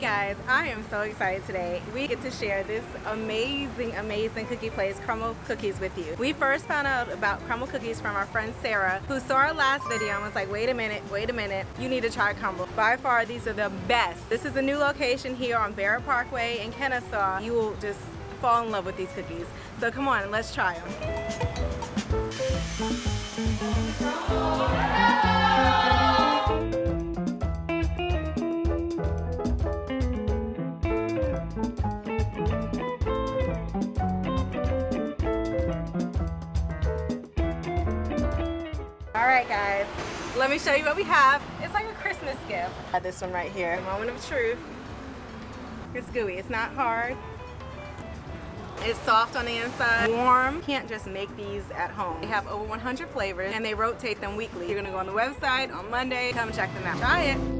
Hey guys, I am so excited today. We get to share this amazing cookie place, Crumbl cookies, with you. We first found out about Crumbl cookies from our friend Sarah, who saw our last video and was like, wait a minute, you need to try Crumbl. By far, these are the best. This is a new location here on Barrett Parkway in Kennesaw. You will just fall in love with these cookies. So come on, let's try them. Alright guys, let me show you what we have. It's like a Christmas gift. I got this one right here, the moment of truth. It's gooey, it's not hard. It's soft on the inside, warm. You can't just make these at home. They have over 100 flavors and they rotate them weekly. You're gonna go on the website on Monday, come check them out. Try it.